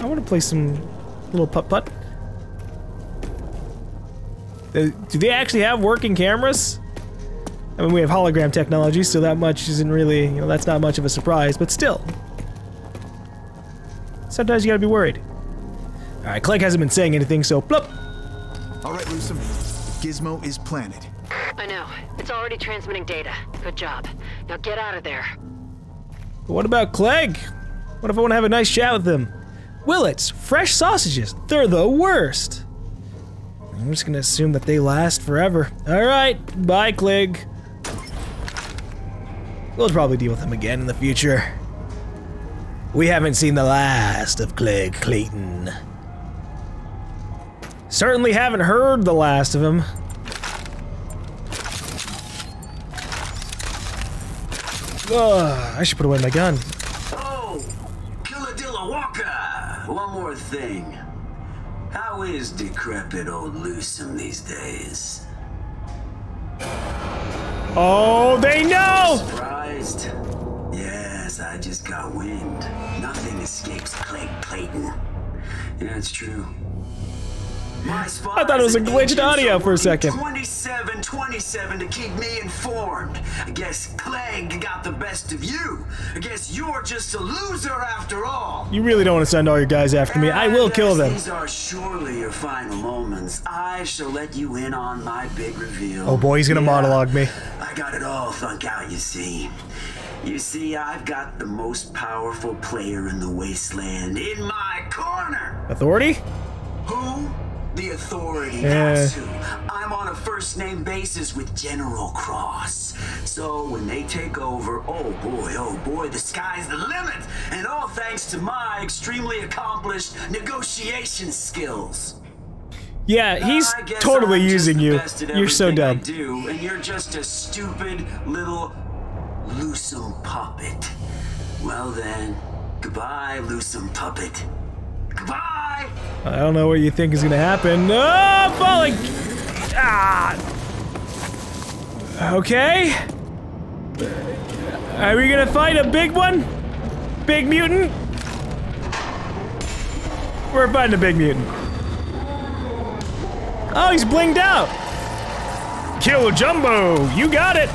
I want to play some little putt-putt. Do they actually have working cameras? I mean, we have hologram technology, so that much isn't really, you know, that's not much of a surprise, but still. Sometimes you gotta be worried. Alright, Clegg hasn't been saying anything, so plop! Alright, Loosum. Gizmo is planted. I know. It's already transmitting data. Good job. Now get out of there. But what about Clegg? What if I want to have a nice chat with them? Willets! Fresh sausages! They're the worst! I'm just gonna assume that they last forever. Alright, bye Clegg. We'll probably deal with him again in the future. We haven't seen the last of Clegg Clayton. Certainly haven't heard the last of him. Ugh, I should put away my gun. Oh, Killadillawaka! One more thing. How is decrepit old Loosum these days? Oh, they know! Surprised? Yes, I just got wind. Nothing escapes Clegg Clayton. Yeah, it's true. My I thought it was a glitched audio for a second. 27 to keep me informed. I guess Clegg got the best of you. I guess you're just a loser after all. You really don't want to send all your guys after me. I will kill them. These are surely your final moments. I shall let you in on my big reveal. Oh boy, he's gonna monologue me. I got it all thunk out, you see. You see, I've got the most powerful player in the wasteland in my corner. Authority? Who? The Authority, that's who. I'm on a first-name basis with General Cross. So when they take over, oh boy, the sky's the limit. And all thanks to my extremely accomplished negotiation skills. Yeah, he's totally using you. You're so dumb. I do, and you're just a stupid little Loosum puppet. Well then, goodbye, Loosum puppet. Goodbye. I don't know what you think is gonna happen. No, oh, falling. Ah. Okay. Are we gonna fight a big one? Big mutant? We're fighting a big mutant. Oh, he's blinged out. Kill Jumbo. You got it.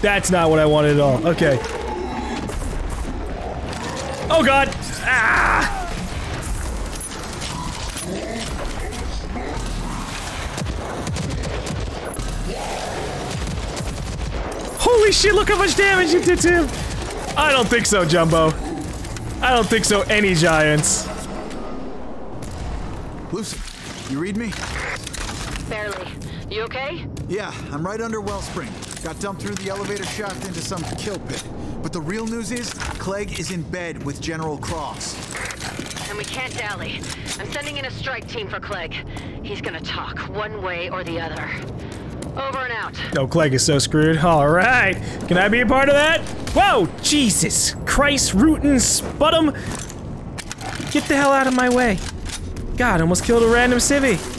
That's not what I wanted at all. Okay. Oh god! Ah! Holy shit, look how much damage you did to him! I don't think so, Jumbo. I don't think so, any giants. Loosum, you read me? Barely. You okay? Yeah, I'm right under Wellspring. Got dumped through the elevator shaft into some kill pit. But the real news is, Clegg is in bed with General Cross. And we can't dally. I'm sending in a strike team for Clegg. He's gonna talk one way or the other. Over and out. Oh, Clegg is so screwed. Alright. Can I be a part of that? Whoa! Jesus Christ, rootin' sputum! Get the hell out of my way. God, I almost killed a random civvy.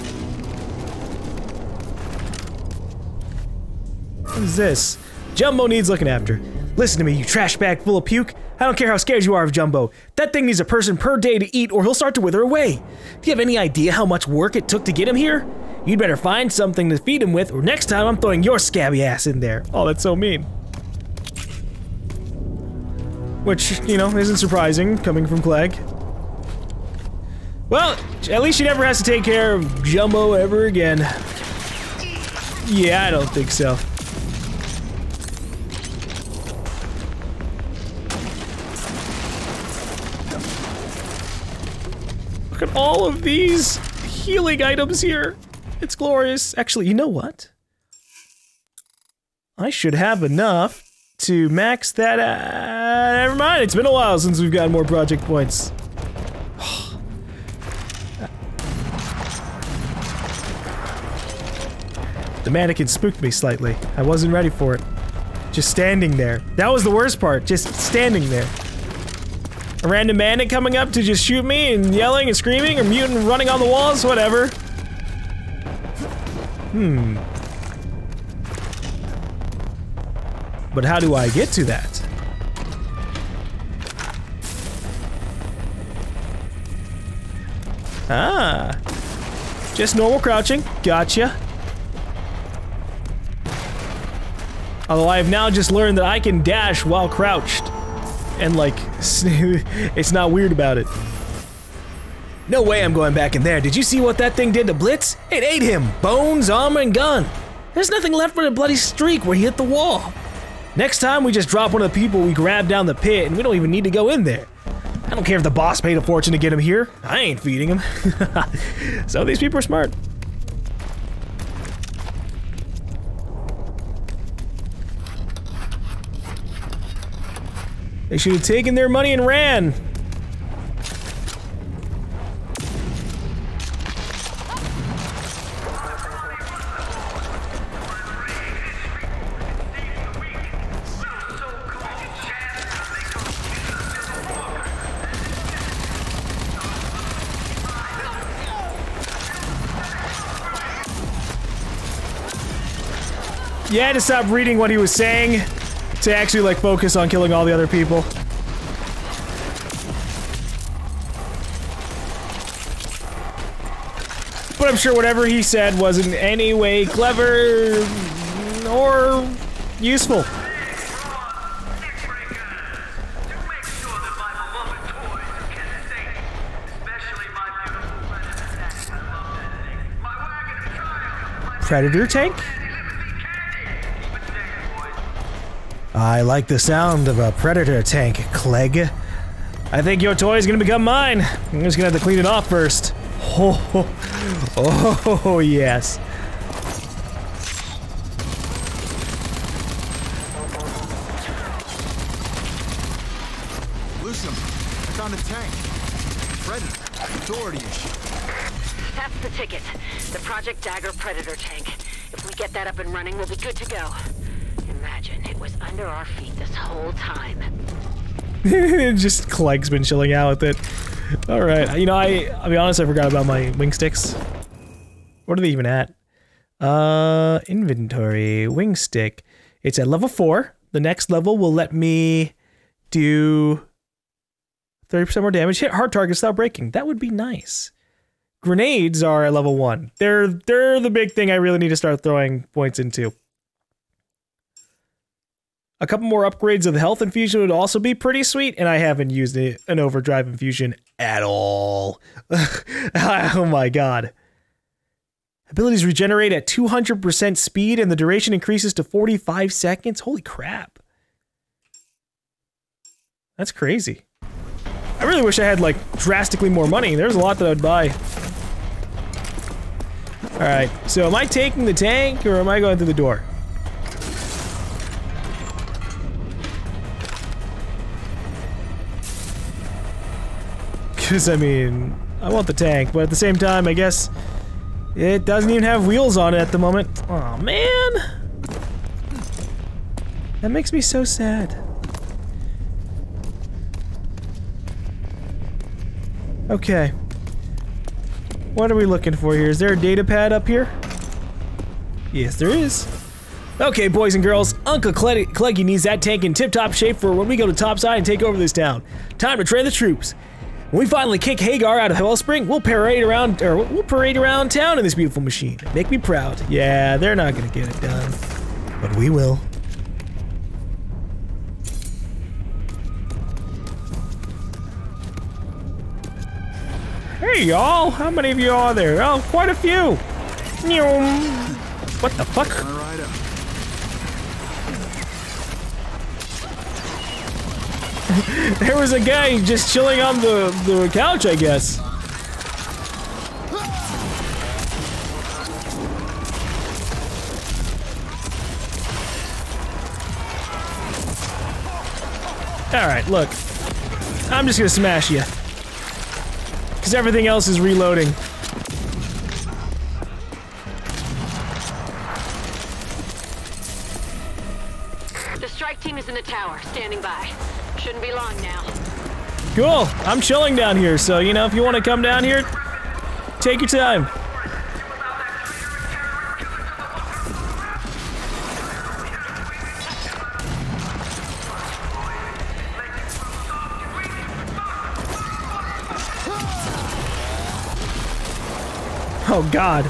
What is this? Jumbo needs looking after. Listen to me, you trash bag full of puke. I don't care how scared you are of Jumbo. That thing needs a person per day to eat or he'll start to wither away. Do you have any idea how much work it took to get him here? You'd better find something to feed him with or next time I'm throwing your scabby ass in there. Oh, that's so mean. Which, you know, isn't surprising coming from Clegg. Well, at least she never has to take care of Jumbo ever again. Yeah, I don't think so. Look at all of these healing items here. It's glorious. Actually, you know what? I should have enough to max that out. Never mind, it's been a while since we've gotten more project points. The mannequin spooked me slightly. I wasn't ready for it. Just standing there. That was the worst part, just standing there. A random bandit coming up to just shoot me and yelling and screaming or mutant running on the walls, whatever. But how do I get to that? Ah. Just normal crouching. Gotcha. Although I have now just learned that I can dash while crouched. And like, it's not weird about it. No way I'm going back in there. Did you see what that thing did to Blitz? It ate him. Bones, armor, and gun. There's nothing left but a bloody streak where he hit the wall. Next time we just drop one of the people we grabbed down the pit and we don't even need to go in there. I don't care if the boss paid a fortune to get him here. I ain't feeding him. So these people are smart. They should have taken their money and ran. Yeah, I had to stop reading what he was saying to actually like focus on killing all the other people. But I'm sure whatever he said was in any way clever or useful. Predator tank? I like the sound of a Predator tank, Clegg. I think your toy is gonna become mine. I'm just gonna have to clean it off first. Oh yes. Loosum, I found a tank. Predator authority issue. That's the ticket. The Project Dagger Predator tank. If we get that up and running, we'll be good to go. Imagine, it was under our feet this whole time. Just Clegg's been chilling out with it. Alright, you know, I'll be honest, I forgot about my wing sticks. What are they even at? Inventory, wing stick. It's at level 4. The next level will let me do 30% more damage. Hit hard targets without breaking. That would be nice. Grenades are at level 1. They're the big thing I really need to start throwing points into. A couple more upgrades of the health infusion would also be pretty sweet, and I haven't used an overdrive infusion at all. Oh my god. Abilities regenerate at 200% speed, and the duration increases to 45 seconds? Holy crap. That's crazy. I really wish I had, like, drastically more money. There's a lot that I'd buy. Alright, so am I taking the tank, or am I going through the door? Because, I mean, I want the tank, but at the same time, I guess it doesn't even have wheels on it at the moment. Aw, man! That makes me so sad. Okay. What are we looking for here? Is there a data pad up here? Yes, there is. Okay, boys and girls, Uncle Cleggy needs that tank in tip-top shape for when we go to topside and take over this town. Time to train the troops. When we finally kick Hagar out of Wellspring, we'll parade around town in this beautiful machine. Make me proud. Yeah, they're not gonna get it done, but we will. Hey y'all, how many of you are there? Oh, quite a few. What the fuck? There was a guy just chilling on the couch, I guess. Alright, look. I'm just gonna smash you. Because everything else is reloading. The strike team is in the tower, standing by. Shouldn't be long now. Cool. I'm chilling down here, so you know if you want to come down here, take your time. Oh God.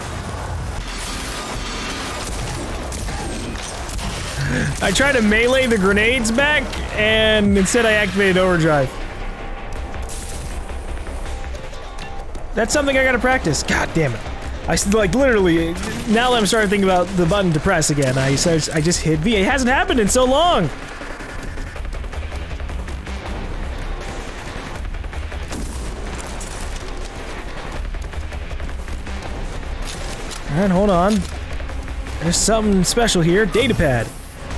I tried to melee the grenades back, and instead I activated overdrive. That's something I gotta practice. God damn it. I like literally, now that I'm starting to think about the button to press again, I just hit V. It hasn't happened in so long. Alright, hold on. There's something special here. Datapad.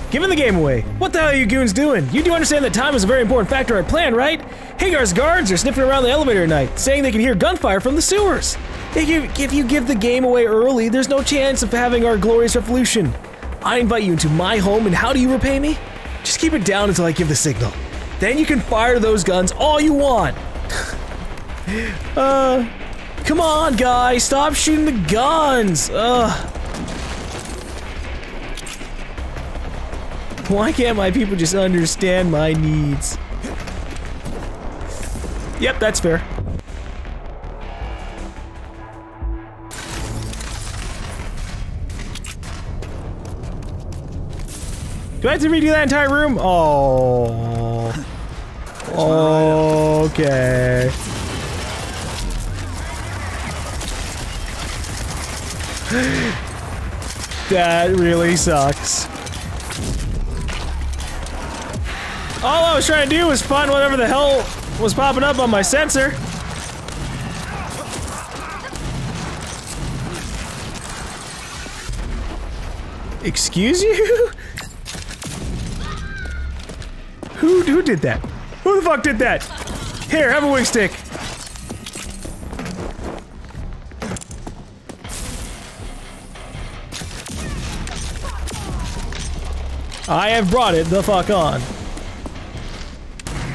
Giving the game away. What the hell are you goons doing? You do understand that time is a very important factor in our plan, right? Hagar's guards are sniffing around the elevator at night, saying they can hear gunfire from the sewers. If you give the game away early, there's no chance of having our glorious revolution. I invite you into my home, and how do you repay me? Just keep it down until I give the signal. Then you can fire those guns all you want. Come on, guys, stop shooting the guns. Why can't my people just understand my needs? Yep, that's fair. Do I have to redo that entire room? Oh. Okay. That really sucks. All I was trying to do was find whatever the hell was popping up on my sensor. Excuse you? Who did that? Who the fuck did that? Here, have a Wingstick. I have brought it the fuck on.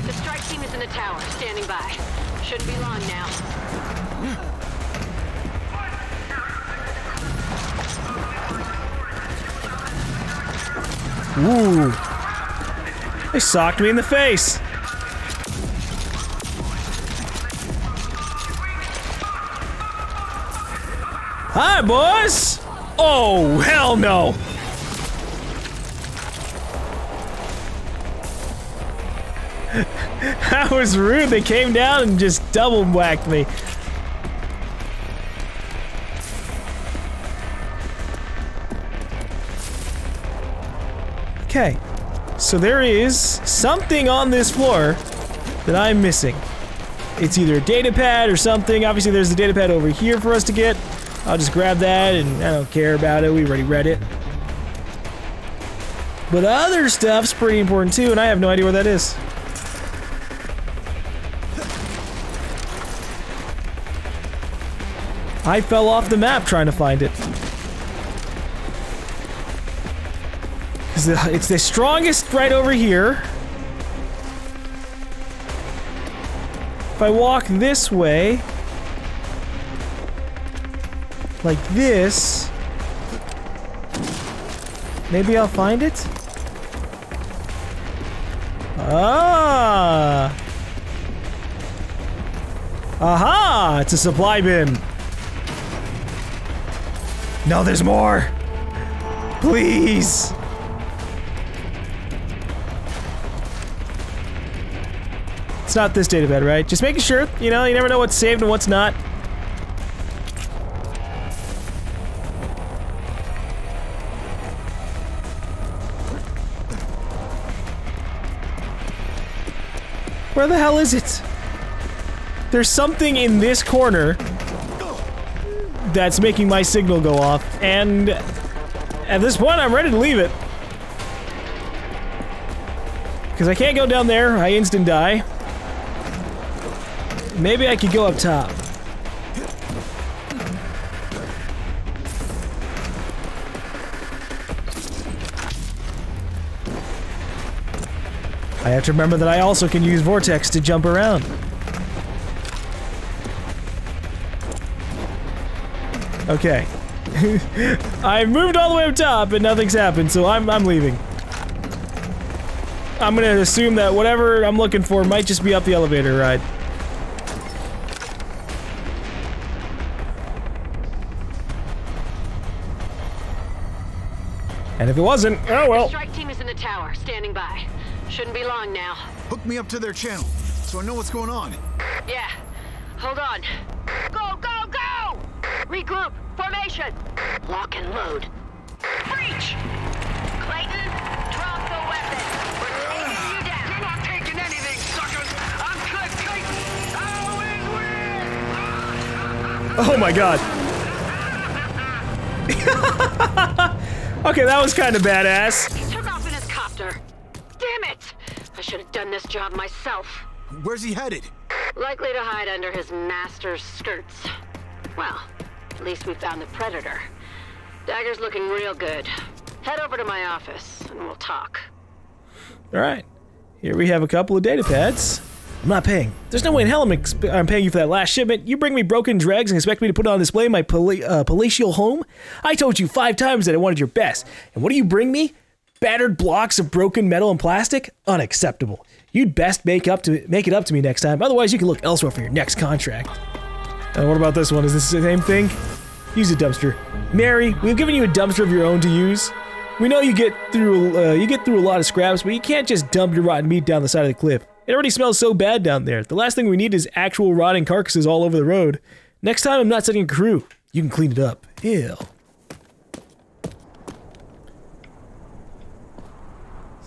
The strike team is in the tower, standing by. Shouldn't be long now. Ooh. They socked me in the face. Hi, boys. Oh, hell no. That was rude. They came down and just double whacked me. Okay. So there is something on this floor that I'm missing. It's either a data pad or something. Obviously there's a data pad over here for us to get. I'll just grab that and I don't care about it. We already read it. But other stuff's pretty important too, and I have no idea where that is. I fell off the map trying to find it. It's the strongest right over here. If I walk this way, like this, maybe I'll find it? Ah! Aha! It's a supply bin. No, there's more! Please! It's not this databed, right? Just making sure, you know, you never know what's saved and what's not. Where the hell is it? There's something in this corner that's making my signal go off, and at this point I'm ready to leave it. Because I can't go down there, I instant die. Maybe I could go up top. I have to remember that I also can use Vortex to jump around. Okay. I moved all the way up top and nothing's happened, so I'm leaving. I'm gonna assume that whatever I'm looking for might just be up the elevator ride. And if it wasn't, oh well. The strike team is in the tower, standing by. Shouldn't be long now. Hook me up to their channel, so I know what's going on. Yeah. Hold on. Go, go, go! Regroup. Formation. Lock and load. Breach! Clayton, drop the weapon. We're taking you down. You're not taking anything, suckers. I'm Clegg Clayton. I always win! Oh my god. Okay, that was kind of badass. He took off in his copter. Damn it! I should have done this job myself. Where's he headed? Likely to hide under his master's skirts. Well, at least we found the Predator. Dagger's looking real good. Head over to my office, and we'll talk. Alright. Here we have a couple of data pads. I'm not paying. There's no way in hell I'm paying you for that last shipment. You bring me broken dregs and expect me to put it on display in my palatial home? I told you 5 times that I wanted your best. And what do you bring me? Battered blocks of broken metal and plastic? Unacceptable. You'd best make it up to me next time. Otherwise, you can look elsewhere for your next contract. And what about this one? Is this the same thing? Use a dumpster. Mary, we've given you a dumpster of your own to use. We know you get through a lot of scraps, but you can't just dump your rotten meat down the side of the cliff. It already smells so bad down there. The last thing we need is actual rotting carcasses all over the road. Next time, I'm not sending a crew. You can clean it up. Ew.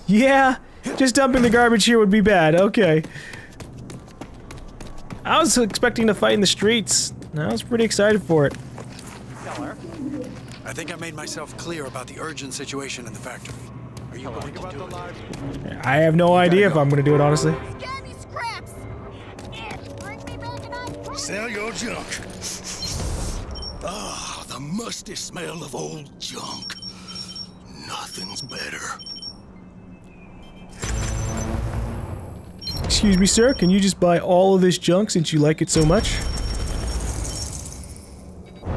Yeah, just dumping the garbage here would be bad, okay. I was expecting to fight in the streets. I was pretty excited for it. I think I made myself clear about the urgent situation in the factory. Are you going to do it? I have no idea if I'm going to do it, honestly. Sell your junk. Ah, the musty smell of old junk. Nothing's better. Excuse me, sir, can you just buy all of this junk since you like it so much?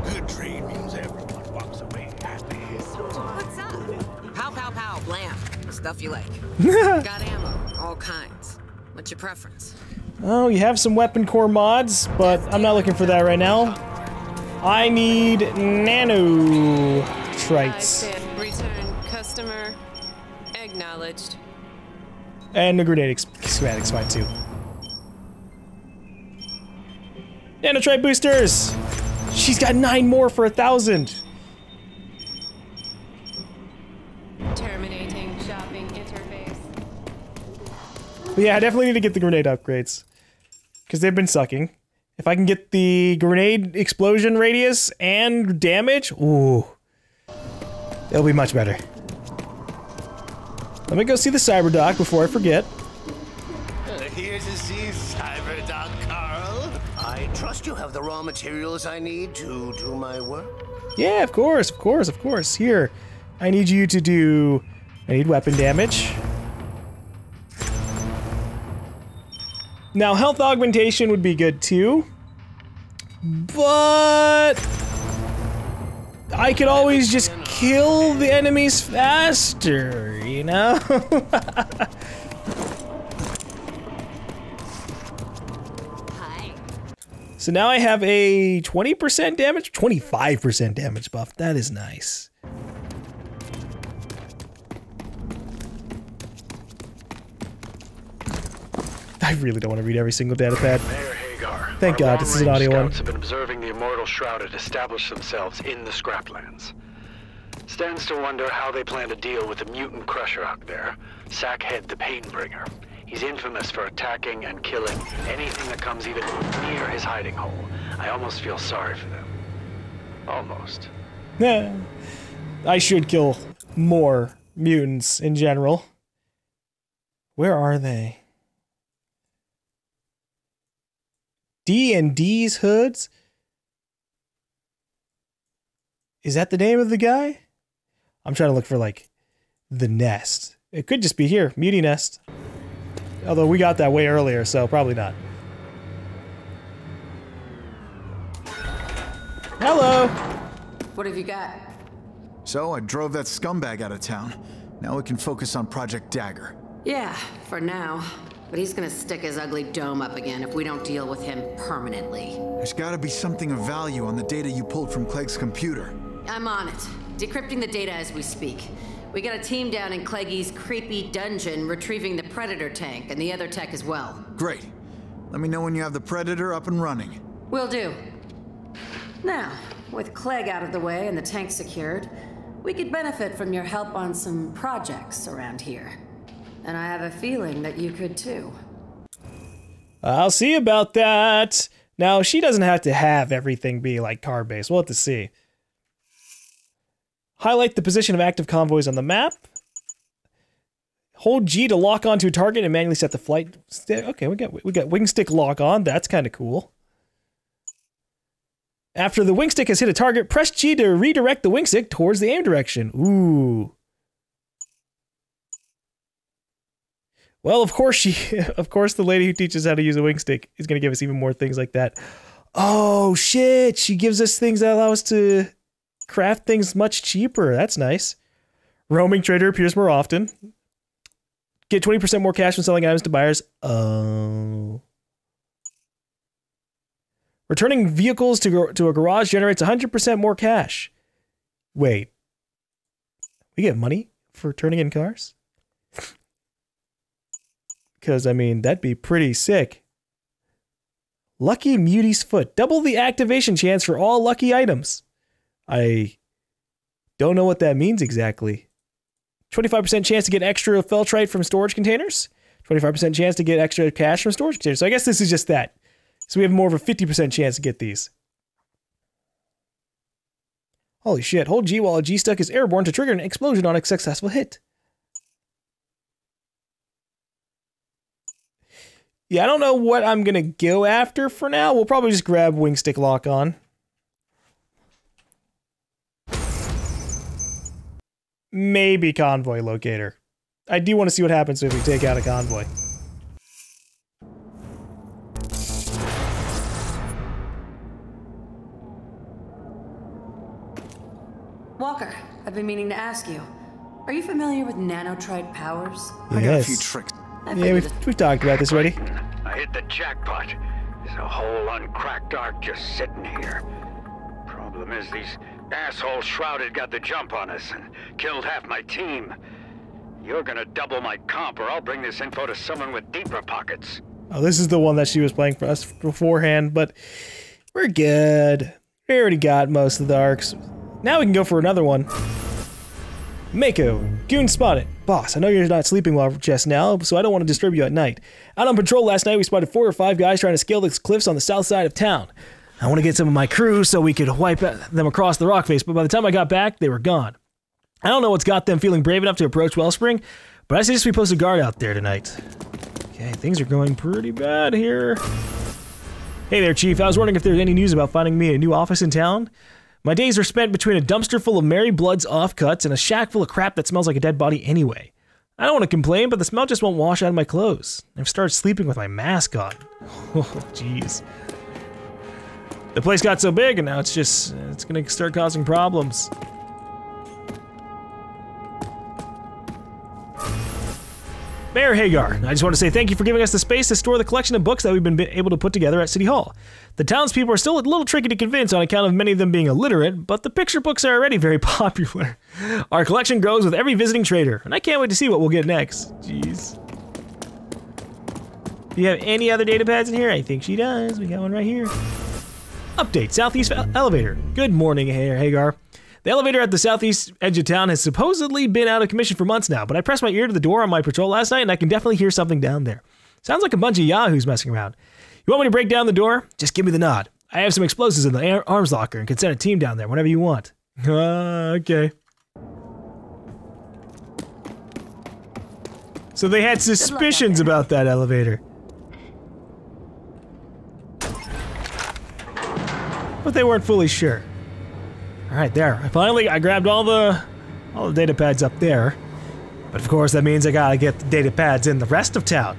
Good trade means everyone walks away happy. What's up? Pow, pow, pow, blam. The stuff you like. Got ammo, all kinds. What's your preference? Oh, you have some weapon core mods, but I'm not looking for that right now. I need nanotrites. Return customer acknowledged. And the grenade schematic's fine too. Nanotrite boosters! She's got 9 more for 1,000! Terminating shopping interface. But yeah, I definitely need to get the grenade upgrades. Because they've been sucking. If I can get the grenade explosion radius and damage, ooh. That'll be much better. Let me go see the Cyber Doc before I forget. Here to see Cyber Doc, Carl. I trust you have the raw materials I need to do my work. Yeah, of course, of course, of course. Here, I need you to do. I need weapon damage. Now, health augmentation would be good too, but I could always just kill the enemies faster, you know? Hi. So now I have a 20% damage, 25% damage buff. That is nice. I really don't want to read every single data pad. Thank God, this is an audio one. Scouts have been observing the Immortal Shrouded establish themselves in the Scraplands. Stands to wonder how they plan to deal with the mutant Crusherock there, Sackhead the Painbringer. He's infamous for attacking and killing anything that comes even near his hiding hole. I almost feel sorry for them. Almost. Yeah. I should kill more mutants in general. Where are they? D&D's Hoods? Is that the name of the guy? I'm trying to look for, like, the nest. It could just be here, Muty Nest. Although we got that way earlier, so probably not. Hello! What have you got? So, I drove that scumbag out of town. Now we can focus on Project Dagger. Yeah, for now. But he's gonna stick his ugly dome up again if we don't deal with him permanently. There's gotta be something of value on the data you pulled from Clegg's computer. I'm on it. decrypting the data as we speak. We got a team down in Clegg's creepy dungeon retrieving the Predator tank and the other tech as well. Great. Let me know when you have the Predator up and running. Will do. Now, with Clegg out of the way and the tank secured, we could benefit from your help on some projects around here. And I have a feeling that you could too. I'll see about that. Now, she doesn't have to have everything be like card-based. We'll have to see. Highlight the position of active convoys on the map. Hold G to lock onto a target and manually set the flight. Okay, we got Wingstick lock on. That's kind of cool. After the Wingstick has hit a target, press G to redirect the Wingstick towards the aim direction. Ooh. Well, of course the lady who teaches how to use a Wingstick is going to give us even more things like that. Oh, shit. She gives us things that allow us to craft things much cheaper. That's nice. Roaming trader appears more often. Get 20% more cash when selling items to buyers. Oh. Returning vehicles to a garage generates 100% more cash. Wait. We get money for turning in cars? Because, I mean, that'd be pretty sick. Lucky Mutie's Foot. Double the activation chance for all lucky items. I don't know what that means exactly. 25% chance to get extra Feltrite from storage containers. 25% chance to get extra cash from storage containers. So I guess this is just that. So we have more of a 50% chance to get these. Holy shit. Hold G while a G-Stuck is airborne to trigger an explosion on a successful hit. Yeah, I don't know what I'm going to go after for now. We'll probably just grab Wingstick lock on. Maybe convoy locator. I do want to see what happens if we take out a convoy. Walker, I've been meaning to ask you. Are you familiar with Nanotrite powers? Yes. I got a few tricks. Yeah, we've talked about this already. I hit the jackpot. There's a whole uncracked ark just sitting here. Problem is these asshole Shrouded got the jump on us and killed half my team. You're gonna double my comp or I'll bring this info to someone with deeper pockets. Oh, this is the one that she was playing for us beforehand, but we're good. We already got most of the arcs. Now we can go for another one. Mako, Goon spotted. Boss, I know you're not sleeping well just now, so I don't want to disturb you at night. Out on patrol last night, we spotted 4 or 5 guys trying to scale the cliffs on the south side of town. I want to get some of my crew so we could wipe them across the rock face, but by the time I got back, they were gone. I don't know what's got them feeling brave enough to approach Wellspring, but I suggest we post a guard out there tonight. Okay, things are going pretty bad here. Hey there, Chief. I was wondering if there's any news about finding me a new office in town? My days are spent between a dumpster full of Mary Blood's offcuts and a shack full of crap that smells like a dead body anyway. I don't want to complain, but the smell just won't wash out of my clothes. I've started sleeping with my mask on. Oh, jeez. The place got so big, and now it's gonna start causing problems. Mayor Hagar, I just want to say thank you for giving us the space to store the collection of books that we've been able to put together at City Hall. The townspeople are still a little tricky to convince on account of many of them being illiterate, but the picture books are already very popular. Our collection grows with every visiting trader, and I can't wait to see what we'll get next. Jeez. Do you have any other data pads in here? I think she does. We got one right here. Update, Southeast Elevator. Good morning, Hagar. The elevator at the southeast edge of town has supposedly been out of commission for months now, but I pressed my ear to the door on my patrol last night and I can definitely hear something down there. Sounds like a bunch of yahoos messing around. You want me to break down the door? Just give me the nod. I have some explosives in the arms locker and can send a team down there whenever you want. Okay. So they had suspicions about that elevator. But they weren't fully sure. Alright, there. I finally grabbed all the data pads up there. But of course that means I gotta get the data pads in the rest of town.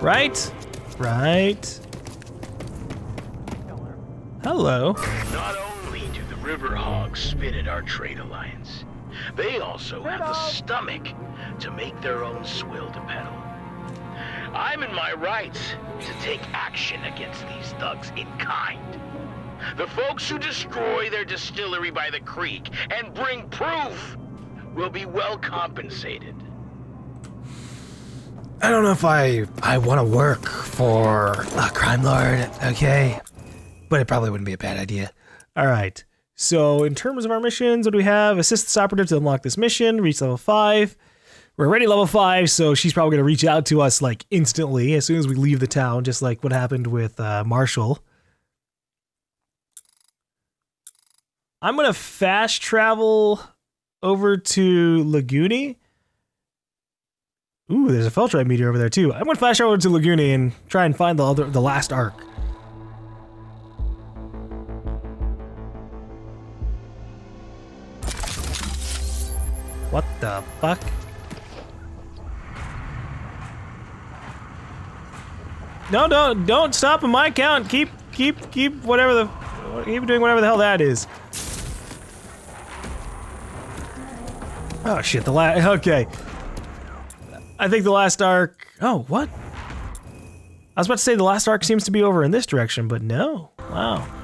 Right? Right. Hello. Not only do the river hogs spit at our trade alliance, they also have the stomach to make their own swill to peddle. I'm in my rights to take action against these thugs in kind. The folks who destroy their distillery by the creek and bring proof will be well compensated. I don't know if I want to work for a crime lord, okay? But it probably wouldn't be a bad idea. All right. So in terms of our missions, what do we have? Assist this operative to unlock this mission, reach level 5. We're already level 5, so she's probably going to reach out to us like instantly as soon as we leave the town, just like what happened with Marshall. I'm going to fast travel over to Laguni. Ooh, there's a Feltrite meteor over there too. I'm going to flash over to Laguni and try and find the last ARK. What the fuck? No, don't stop on my count. Keep whatever the, keep doing whatever the hell that is. Oh shit, the last, okay. I think the last ARK, oh, what? I was about to say the last ARK seems to be over in this direction, but no, wow.